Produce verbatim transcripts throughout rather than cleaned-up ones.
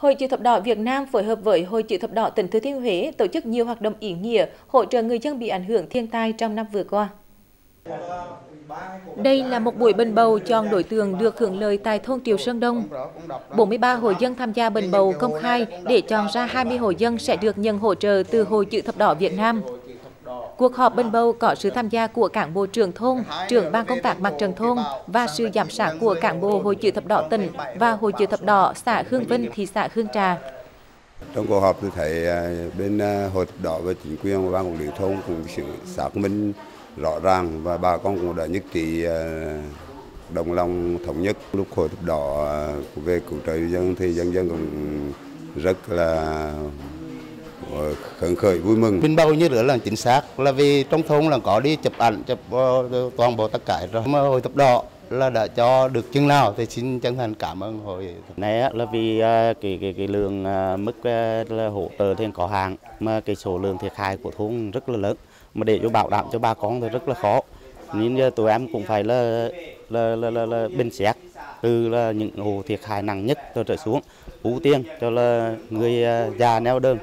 Hội chữ thập đỏ Việt Nam phối hợp với Hội chữ thập đỏ tỉnh Thừa Thiên Huế tổ chức nhiều hoạt động ý nghĩa hỗ trợ người dân bị ảnh hưởng thiên tai trong năm vừa qua. Đây là một buổi bình bầu chọn đối tượng được hưởng lợi tại thôn Triều Sơn Đông. bốn mươi ba hộ dân tham gia bình bầu công khai để chọn ra hai mươi hộ dân sẽ được nhận hỗ trợ từ Hội chữ thập đỏ Việt Nam. Cuộc họp bình bầu có sự tham gia của cán bộ trưởng thôn, trưởng ban công tác mặt trận thôn và sự giám sát của cán bộ Hội chữ thập đỏ tỉnh và Hội chữ thập đỏ xã Hương Vân, thị xã Hương Trà. Trong cuộc họp tôi thấy bên Hội chữ thập đỏ và chính quyền và ban quản lý thôn cùng sự xác minh rõ ràng và bà con cũng đã nhất trí đồng lòng thống nhất. Lúc Hội chữ thập đỏ về cứu trợ dân thì dân dân cũng rất là khẩn khởi vui mừng. Bình bầu như nữa là chính xác, là vì trong thôn là có đi chụp ảnh, chụp toàn bộ tất cả rồi. Mà Hội chữ thập đỏ là đã cho được chừng nào thì xin chân thành cảm ơn hội. Này là vì cái cái cái lượng mức hỗ trợ thì có hàng, mà cái số lượng thiệt hại của thôn rất là lớn, mà để cho bảo đảm cho bà con thì rất là khó. Nên tụi em cũng phải là là là, là, là bên xét từ là những hộ thiệt hại nặng nhất rồi trở xuống, ưu tiên cho là người già neo đơn,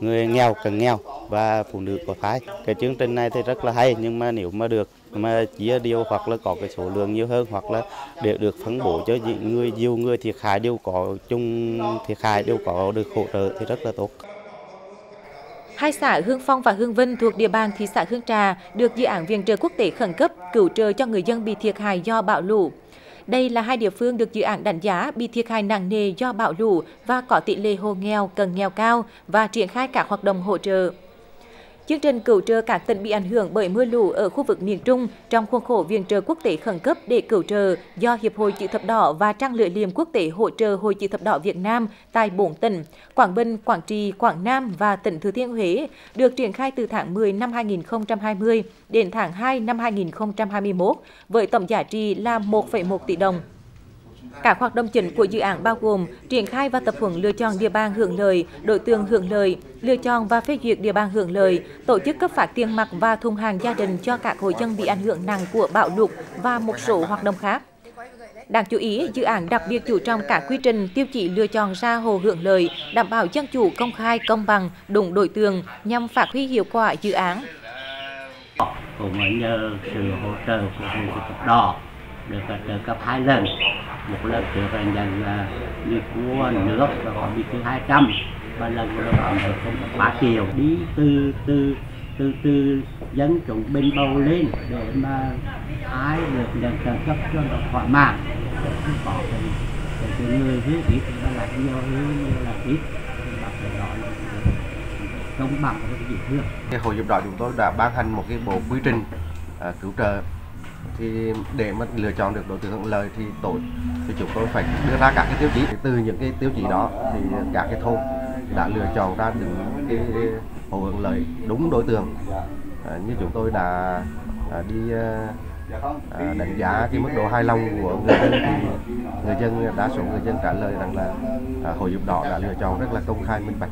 người nghèo cần nghèo và phụ nữ có thai. Cái chương trình này thì rất là hay, nhưng mà nếu mà được mà chia điều hoặc là có cái số lượng nhiều hơn hoặc là để được phân bổ cho những người nhiều người thiệt hại đều có chung thiệt hại đều có được hỗ trợ thì rất là tốt. Hai xã Hương Phong và Hương Vân thuộc địa bàn thị xã Hương Trà được dự án viện trợ quốc tế khẩn cấp cứu trợ cho người dân bị thiệt hại do bão lũ. Đây là hai địa phương được dự án đánh giá bị thiệt hại nặng nề do bão lũ và có tỷ lệ hộ nghèo, cận nghèo cao và triển khai các hoạt động hỗ trợ. Chương trình cứu trợ các tỉnh bị ảnh hưởng bởi mưa lũ ở khu vực miền Trung trong khuôn khổ viện trợ quốc tế khẩn cấp để cứu trợ do Hiệp hội chữ thập đỏ và Trăng lưỡi liềm quốc tế hỗ trợ Hội chữ thập đỏ Việt Nam tại bốn tỉnh Quảng Bình, Quảng Trị, Quảng Nam và tỉnh Thừa Thiên Huế được triển khai từ tháng mười năm hai nghìn không trăm hai mươi đến tháng hai năm hai nghìn không trăm hai mươi mốt với tổng giá trị là một phẩy một tỷ đồng. Các hoạt động chính của dự án bao gồm triển khai và tập huấn lựa chọn địa bàn hưởng lợi, đối tượng hưởng lợi, lựa chọn và phê duyệt địa bàn hưởng lợi, tổ chức cấp phát tiền mặt và thùng hàng gia đình cho các hộ dân bị ảnh hưởng nặng của bão lụt và một số hoạt động khác. Đáng chú ý, dự án đặc biệt chú trọng các quy trình, tiêu chí lựa chọn ra hộ hưởng lợi, đảm bảo dân chủ, công khai, công bằng, đúng đối tượng nhằm phát huy hiệu quả dự án. Cũng nhờ sự hỗ trợ của Hội chữ thập đỏ được trợ cấp hai lần, một lần trước là nhận như của nước và còn bị thứ hai trăm, và lần nữa là được công tác ba triệu đi từ từ từ từ dân chúng bên bầu lên để mà ai được nhận trợ cấp cho nó thỏa mãn, không có cái cái người hứa ít mà lại nhiều hơn nhiều là ít, và cái đó là công bằng với địa phương. Cái Hội chữ thập đỏ chúng tôi đã ban hành một cái bộ quy trình à, cứu trợ. Thì để mà lựa chọn được đối tượng hưởng lợi thì tổ thì chúng tôi phải đưa ra các cái tiêu chí. Từ những cái tiêu chí đó thì các cái thôn đã lựa chọn ra được cái hộ hưởng lợi đúng đối tượng. À, như chúng tôi đã à, đi à, đánh giá cái mức độ hài lòng của người dân thì người dân đa số người dân trả lời rằng là à, Hội chữ thập đỏ đã lựa chọn rất là công khai minh bạch.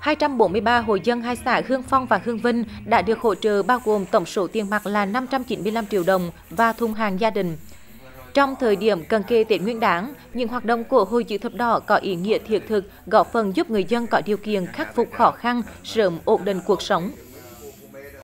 hai trăm bốn mươi ba hộ dân hai xã Hương Phong và Hương Vân đã được hỗ trợ bao gồm tổng số tiền mặt là năm trăm chín mươi lăm triệu đồng và thùng hàng gia đình. Trong thời điểm cận kề Tết Nguyên đán, những hoạt động của Hội chữ thập đỏ có ý nghĩa thiết thực, góp phần giúp người dân có điều kiện khắc phục khó khăn, sớm ổn định cuộc sống.